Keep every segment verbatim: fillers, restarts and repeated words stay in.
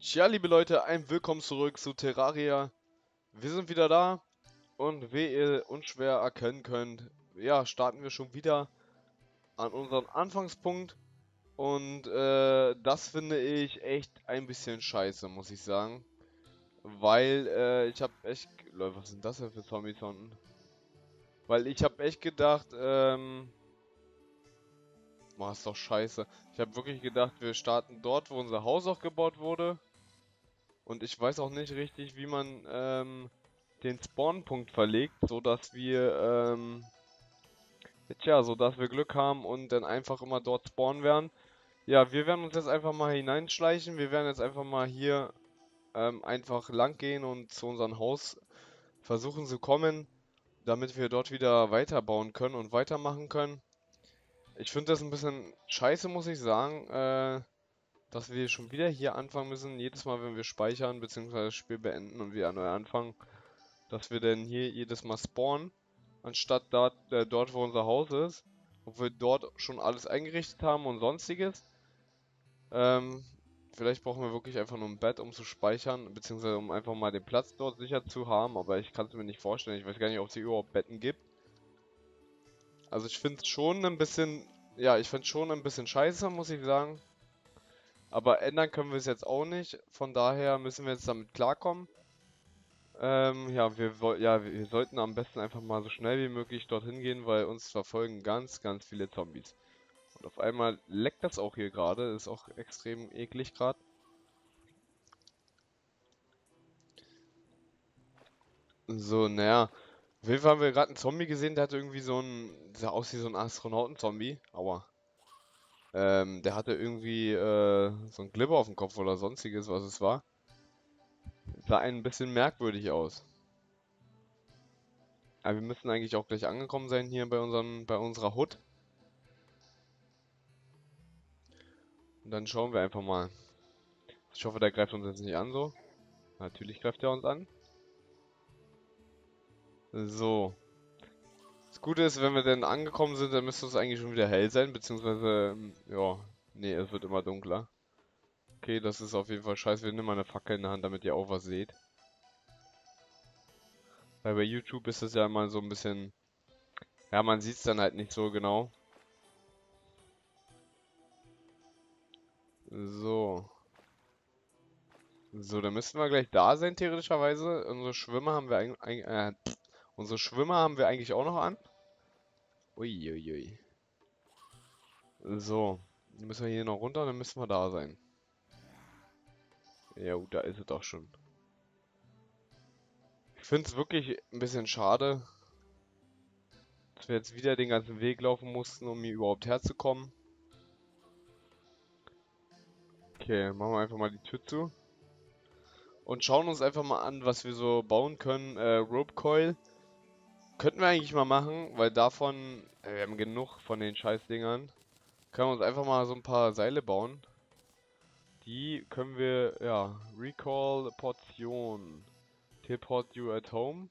Tja, liebe Leute, ein Willkommen zurück zu Terraria. Wir sind wieder da und wie ihr unschwer erkennen könnt, ja, starten wir schon wieder an unseren Anfangspunkt. Und äh, das finde ich echt ein bisschen scheiße, muss ich sagen. Weil äh, ich habe echt... Leute, was sind das denn für Zombies unten? Weil ich habe echt gedacht, ähm... boah, ist doch scheiße. Ich habe wirklich gedacht, wir starten dort, wo unser Haus auch gebaut wurde. Und ich weiß auch nicht richtig, wie man ähm, den Spawnpunkt verlegt, sodass wir ähm, tja, sodass wir Glück haben und dann einfach immer dort spawnen werden. Ja, wir werden uns jetzt einfach mal hineinschleichen. Wir werden jetzt einfach mal hier ähm, einfach lang gehen und zu unserem Haus versuchen zu kommen, damit wir dort wieder weiterbauen können und weitermachen können. Ich finde das ein bisschen scheiße, muss ich sagen, äh, dass wir schon wieder hier anfangen müssen, jedes Mal, wenn wir speichern, beziehungsweise das Spiel beenden und wieder neu anfangen, dass wir denn hier jedes Mal spawnen, anstatt da, äh, dort, wo unser Haus ist, obwohl wir dort schon alles eingerichtet haben und sonstiges. Ähm, vielleicht brauchen wir wirklich einfach nur ein Bett, um zu speichern, beziehungsweise um einfach mal den Platz dort sicher zu haben, aber ich kann es mir nicht vorstellen, ich weiß gar nicht, ob es hier überhaupt Betten gibt. Also ich finde es schon ein bisschen, ja, ich finde es schon ein bisschen scheiße, muss ich sagen. Aber ändern können wir es jetzt auch nicht. Von daher müssen wir jetzt damit klarkommen. Ähm, ja, wir, ja, wir sollten am besten einfach mal so schnell wie möglich dorthin gehen, weil uns verfolgen ganz, ganz viele Zombies. Und auf einmal leckt das auch hier gerade. Ist auch extrem eklig gerade. So, naja. Auf jeden Fall haben wir gerade einen Zombie gesehen, der hatte irgendwie so einen, sah aus wie so ein Astronauten-Zombie, aua. Ähm, der hatte irgendwie, äh, so ein Glibber auf dem Kopf oder sonstiges, was es war. Sah ein bisschen merkwürdig aus. Aber wir müssen eigentlich auch gleich angekommen sein hier bei unserem, bei unserer Hut. Und dann schauen wir einfach mal. Ich hoffe, der greift uns jetzt nicht an, so. Natürlich greift er uns an. So. Das Gute ist, wenn wir denn angekommen sind, dann müsste es eigentlich schon wieder hell sein, beziehungsweise, ja, nee, es wird immer dunkler. Okay, das ist auf jeden Fall scheiße. Wir nehmen mal eine Fackel in der Hand, damit ihr auch was seht. Weil bei YouTube ist das ja immer so ein bisschen, ja, man sieht es dann halt nicht so genau. So. So, dann müssten wir gleich da sein, theoretischerweise. Unsere Schwimmer haben wir eigentlich, äh, unsere Schwimmer haben wir eigentlich auch noch an. Uiuiui. So. Dann müssen wir hier noch runter und dann müssen wir da sein. Ja, da ist es doch schon. Ich finde es wirklich ein bisschen schade, dass wir jetzt wieder den ganzen Weg laufen mussten, um hier überhaupt herzukommen. Okay, machen wir einfach mal die Tür zu. Und schauen uns einfach mal an, was wir so bauen können. Äh, Rope Coil. Könnten wir eigentlich mal machen, weil davon, äh, wir haben genug von den Scheißdingern. Können wir uns einfach mal so ein paar Seile bauen. Die können wir, ja, Recall Potion. Teleport you at home.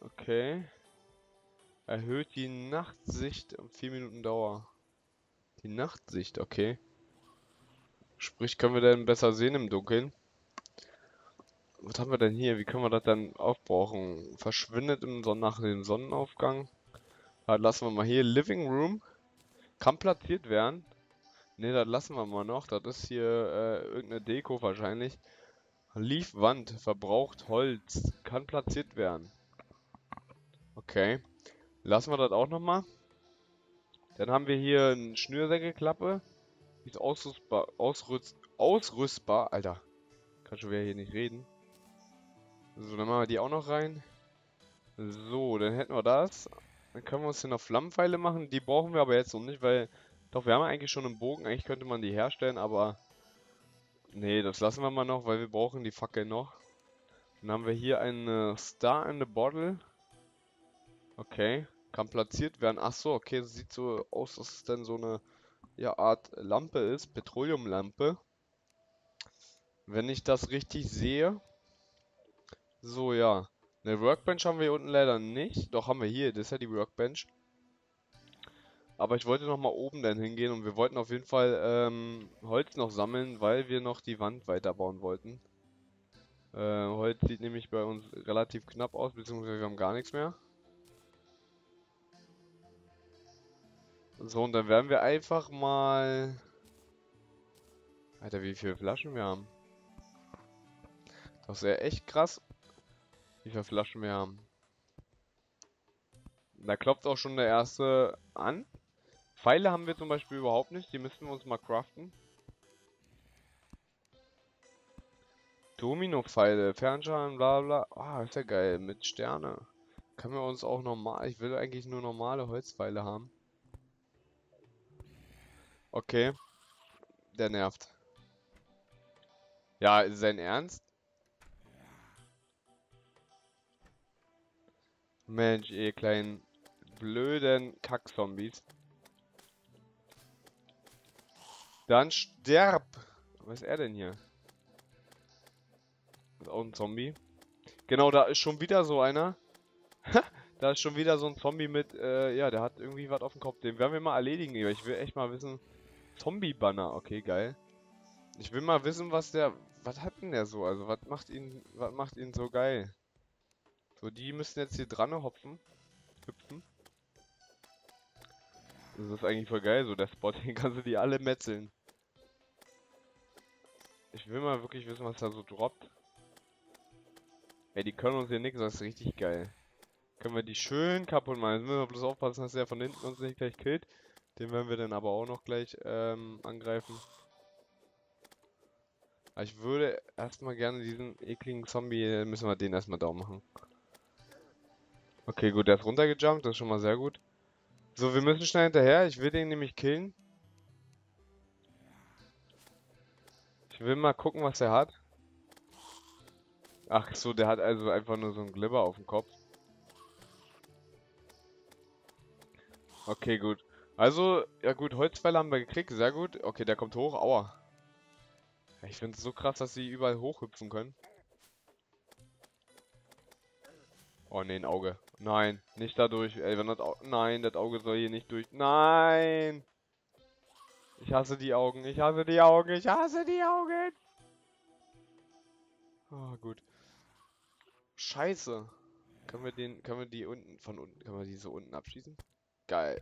Okay. Erhöht die Nachtsicht um vier Minuten Dauer. Die Nachtsicht, okay. Sprich, können wir denn besser sehen im Dunkeln? Was haben wir denn hier? Wie können wir das dann aufbrauchen? Verschwindet im Sonnen nach dem Sonnenaufgang. Das lassen wir mal hier. Living Room. Kann platziert werden. Ne, das lassen wir mal noch. Das ist hier äh, irgendeine Deko wahrscheinlich. Liefwand. Verbraucht Holz. Kann platziert werden. Okay. Lassen wir das auch nochmal. Dann haben wir hier eine Schnürsenkelklappe. Die ist ausrüstbar. Ausrüst, ausrüstbar. Alter. Kann schon wieder hier nicht reden. So, dann machen wir die auch noch rein. So, dann hätten wir das. Dann können wir uns hier noch Flammenpfeile machen. Die brauchen wir aber jetzt noch nicht, weil... Doch, wir haben eigentlich schon einen Bogen. Eigentlich könnte man die herstellen, aber... Nee, das lassen wir mal noch, weil wir brauchen die Fackel noch. Dann haben wir hier eine Star in the Bottle. Okay. Kann platziert werden. Ach so, okay. Das sieht so aus, dass es dann so eine... ja, Art Lampe ist. Petroleumlampe. Wenn ich das richtig sehe. So, ja. Eine Workbench haben wir hier unten leider nicht. Doch, haben wir hier. Das ist ja die Workbench. Aber ich wollte noch mal oben dann hingehen und wir wollten auf jeden Fall ähm, Holz noch sammeln, weil wir noch die Wand weiterbauen wollten. Äh, Holz sieht nämlich bei uns relativ knapp aus, beziehungsweise wir haben gar nichts mehr. So, und dann werden wir einfach mal... Alter, wie viele Flaschen wir haben. Das ist ja echt krass, wie viele Flaschen wir haben. Da klopft auch schon der erste an. Pfeile haben wir zum Beispiel überhaupt nicht, die müssen wir uns mal craften. Domino-Pfeile, Fernschalen, bla bla. Ah, oh, ist ja geil, mit Sterne. Können wir uns auch normal... Ich will eigentlich nur normale Holzpfeile haben. Okay. Der nervt. Ja, ist sein Ernst? Mensch, ihr kleinen blöden Kack-Zombies. Dann sterb! Was ist er denn hier? Ist auch ein Zombie. Genau, da ist schon wieder so einer. Da ist schon wieder so ein Zombie mit, äh, ja, der hat irgendwie was auf dem Kopf. Den werden wir mal erledigen, aber ich will echt mal wissen... Zombie-Banner, okay, geil. Ich will mal wissen, was der... Was hat denn der so? Also, was macht ihn... Was macht ihn so geil? So, die müssen jetzt hier dran hopfen. Hüpfen. Das ist eigentlich voll geil, so der Spot. Hier kannst du die alle metzeln. Ich will mal wirklich wissen, was da so droppt. Ey, die können uns hier nichts, das ist richtig geil. Können wir die schön kaputt machen. Jetzt müssen wir bloß aufpassen, dass der von hinten uns nicht gleich killt. Den werden wir dann aber auch noch gleich ähm, angreifen. Aber ich würde erstmal gerne diesen ekligen Zombie, müssen wir den erstmal down machen. Okay, gut, der ist runtergejumpt, das ist schon mal sehr gut. So, wir müssen schnell hinterher, ich will den nämlich killen. Ich will mal gucken, was er hat. Ach so, der hat also einfach nur so einen Glibber auf dem Kopf. Okay, gut. Also, ja gut, Holzpfeile haben wir gekriegt, sehr gut. Okay, der kommt hoch, aua. Ich finde es so krass, dass sie überall hochhüpfen können. Oh ne, ein Auge. Nein, nicht dadurch. Ey, wenn das Auge... Nein, das Auge soll hier nicht durch... Nein! Ich hasse die Augen, ich hasse die Augen, ich hasse die Augen! Oh, gut. Scheiße. Können wir den... Können wir die unten... Von unten... Können wir die so unten abschießen? Geil.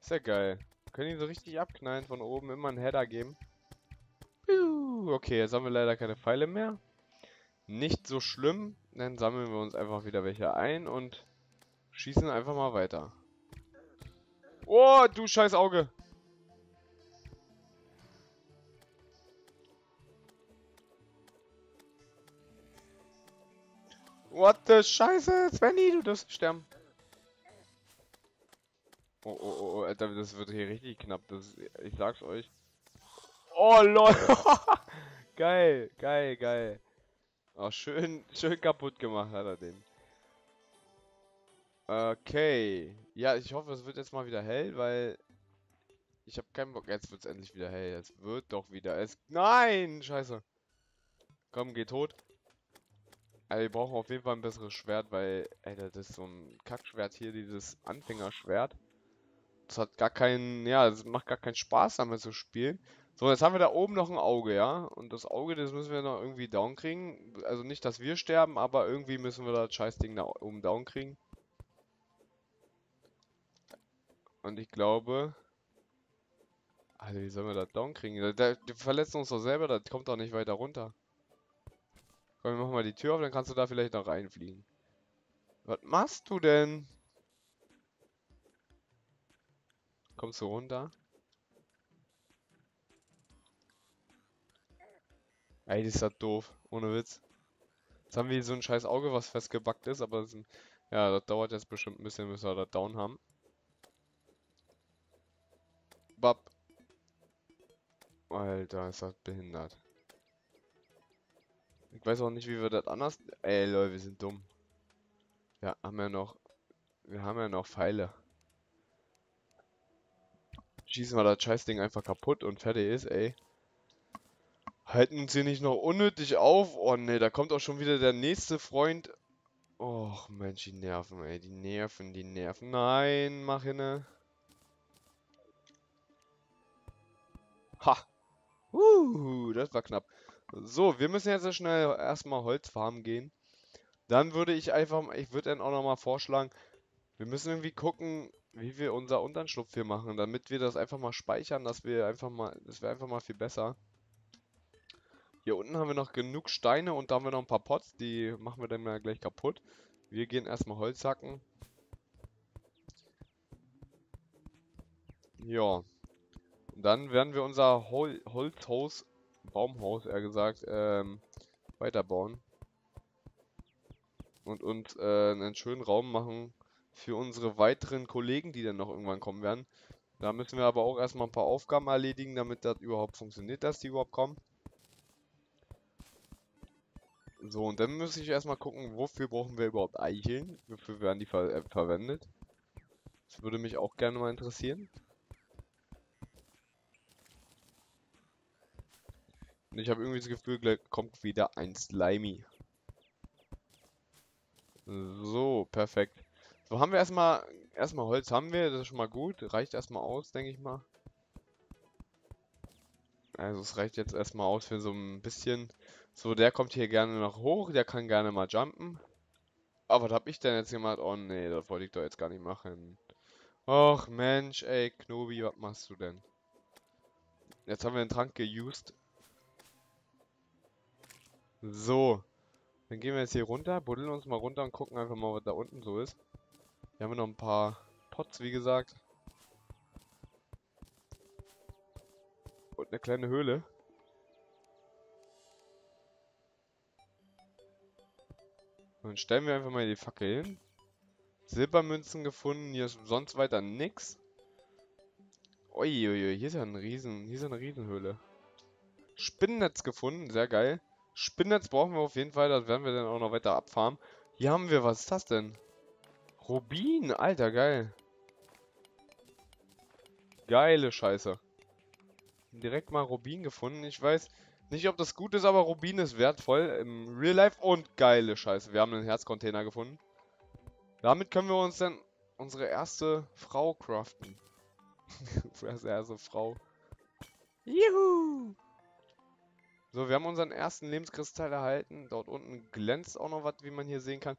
Ist ja geil. Können ihn so richtig abknallen, von oben immer einen Header geben. Okay, jetzt haben wir leider keine Pfeile mehr. Nicht so schlimm, dann sammeln wir uns einfach wieder welche ein und schießen einfach mal weiter. Oh, du scheiß Auge! What the Scheiße, Svenny, du darfst sterben. Oh, oh, oh, Alter, das wird hier richtig knapp, das, ich sag's euch. Oh, lol. Geil, geil, geil. Oh, schön, schön kaputt gemacht hat er den. Okay. Ja, ich hoffe, es wird jetzt mal wieder hell, weil... Ich habe keinen Bock, jetzt wird's endlich wieder hell. Jetzt wird doch wieder... Es Nein, scheiße. Komm, geh tot. Also wir brauchen auf jeden Fall ein besseres Schwert, weil... Alter, das ist so ein Kackschwert hier, dieses Anfängerschwert. Das hat gar keinen, ja, das macht gar keinen Spaß damit zu spielen. So, jetzt haben wir da oben noch ein Auge, ja? Und das Auge, das müssen wir noch irgendwie down kriegen. Also nicht, dass wir sterben, aber irgendwie müssen wir das Scheißding da oben down kriegen. Und ich glaube... Alter, wie sollen wir das down kriegen? Da, die verletzen uns doch selber, das kommt doch nicht weiter runter. Komm, wir machen mal die Tür auf, dann kannst du da vielleicht noch reinfliegen. Was machst du denn? Kommst du runter? Ey, das ist das doof. Ohne Witz. Jetzt haben wir hier so ein scheiß Auge, was festgebackt ist, aber das ist ein... Ja, das dauert jetzt bestimmt ein bisschen, bis wir das down haben. Bap. Alter, ist das behindert. Ich weiß auch nicht, wie wir das anders... Ey, Leute, wir sind dumm. Wir haben ja noch... Wir haben ja noch Pfeile. Schießen wir das Scheißding einfach kaputt und fertig ist, ey. Halten uns hier nicht noch unnötig auf. Oh ne, da kommt auch schon wieder der nächste Freund. Och Mensch, die Nerven, ey. Die Nerven, die Nerven. Nein, mach hinne. Ha. Uh, das war knapp. So, wir müssen jetzt schnell erstmal Holz farmen gehen. Dann würde ich einfach, ich würde dann auch nochmal vorschlagen, wir müssen irgendwie gucken, wie wir unser Unterschlupf hier machen, damit wir das einfach mal speichern, dass wir einfach mal, das wäre einfach mal viel besser. Hier unten haben wir noch genug Steine und da haben wir noch ein paar Pots, die machen wir dann mal gleich kaputt. Wir gehen erstmal Holz hacken. Ja. Und dann werden wir unser Hol Holzhaus, Baumhaus eher gesagt, ähm, weiterbauen. Und uns äh, einen schönen Raum machen für unsere weiteren Kollegen, die dann noch irgendwann kommen werden. Da müssen wir aber auch erstmal ein paar Aufgaben erledigen, damit das überhaupt funktioniert, dass die überhaupt kommen. So, und dann muss ich erstmal gucken, wofür brauchen wir überhaupt Eicheln? Wofür werden die ver äh, verwendet? Das würde mich auch gerne mal interessieren. Und ich habe irgendwie das Gefühl, gleich kommt wieder ein Slimy. So, perfekt. So, haben wir erstmal, erstmal Holz haben wir, das ist schon mal gut. Reicht erstmal aus, denke ich mal. Also es reicht jetzt erstmal aus für so ein bisschen. So, der kommt hier gerne noch hoch, der kann gerne mal jumpen. Aber was habe ich denn jetzt gemacht? Oh nee, das wollte ich doch jetzt gar nicht machen. Och Mensch, ey, Knobi, was machst du denn? Jetzt haben wir den Trank geused. So. Dann gehen wir jetzt hier runter, buddeln uns mal runter und gucken einfach mal, was da unten so ist. Hier haben wir noch ein paar Pots, wie gesagt. Und eine kleine Höhle. Und dann stellen wir einfach mal die Fackel hin. Silbermünzen gefunden, hier ist sonst weiter nix. Uiuiui, hier ist ja ein Riesen, hier ist ja eine Riesenhöhle. Spinnennetz gefunden, sehr geil. Spinnennetz brauchen wir auf jeden Fall, das werden wir dann auch noch weiter abfarmen. Hier haben wir, was ist das denn? Rubin, alter, geil. Geile Scheiße. Direkt mal Rubin gefunden, ich weiß nicht, ob das gut ist, aber Rubin ist wertvoll im Real Life und geile Scheiße. Wir haben einen Herzcontainer gefunden. Damit können wir uns dann unsere erste Frau craften. Unsere erste Frau. Juhu! So, wir haben unseren ersten Lebenskristall erhalten. Dort unten glänzt auch noch was, wie man hier sehen kann.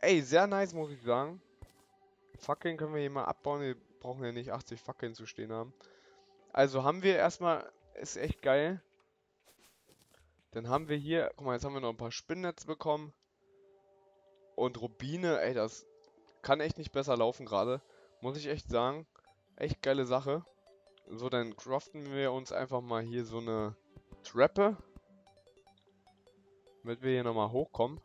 Ey, sehr nice, muss ich sagen. Fackeln können wir hier mal abbauen. Wir brauchen ja nicht achtzig Fackeln zu stehen haben. Also haben wir erstmal... Ist echt geil. Dann haben wir hier... Guck mal, jetzt haben wir noch ein paar Spinnnetze bekommen. Und Rubine. Ey, das kann echt nicht besser laufen gerade. Muss ich echt sagen. Echt geile Sache. So, dann craften wir uns einfach mal hier so eine... Treppe, damit wir hier nochmal hochkommen.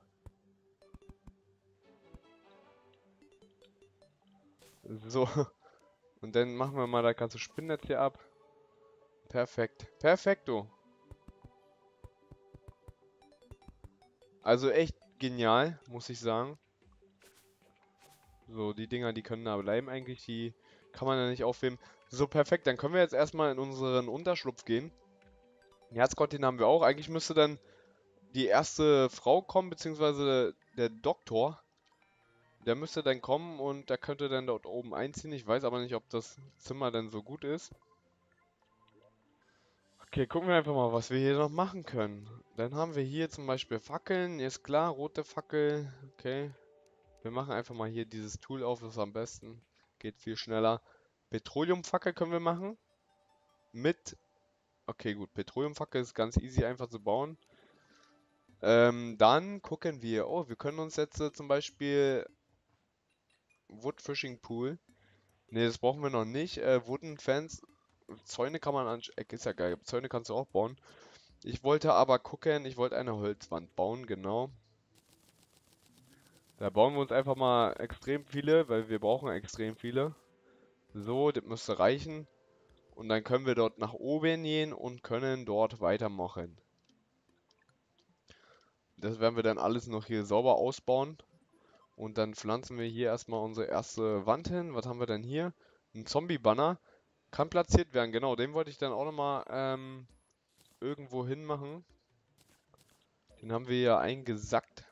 So, und dann machen wir mal das ganze Spinnnetz hier ab. Perfekt, perfekto. Also echt genial, muss ich sagen. So, die Dinger, die können da bleiben eigentlich, die kann man ja nicht aufheben. So, perfekt, dann können wir jetzt erstmal in unseren Unterschlupf gehen. Den Herzcontainer haben wir auch. Eigentlich müsste dann die erste Frau kommen, beziehungsweise der Doktor. Der müsste dann kommen und der könnte dann dort oben einziehen. Ich weiß aber nicht, ob das Zimmer dann so gut ist. Okay, gucken wir einfach mal, was wir hier noch machen können. Dann haben wir hier zum Beispiel Fackeln. Ist klar, rote Fackel. Okay. Wir machen einfach mal hier dieses Tool auf. Das ist am besten. Geht viel schneller. Petroleumfackel können wir machen. Mit... Okay, gut. Petroleumfackel ist ganz easy einfach zu bauen. Ähm, dann gucken wir. Oh, wir können uns jetzt äh, zum Beispiel Wood Fishing Pool. Ne, das brauchen wir noch nicht. Äh, Wooden Fence. Zäune kann man an... Äh, ist ja geil. Zäune kannst du auch bauen. Ich wollte aber gucken. Ich wollte eine Holzwand bauen, genau. Da bauen wir uns einfach mal extrem viele, weil wir brauchen extrem viele. So, das müsste reichen. Und dann können wir dort nach oben gehen und können dort weitermachen. Das werden wir dann alles noch hier sauber ausbauen. Und dann pflanzen wir hier erstmal unsere erste Wand hin. Was haben wir denn hier? Ein Zombie-Banner. Kann platziert werden, genau. Den wollte ich dann auch nochmal ähm, irgendwo hin machen. Den haben wir ja eingesackt.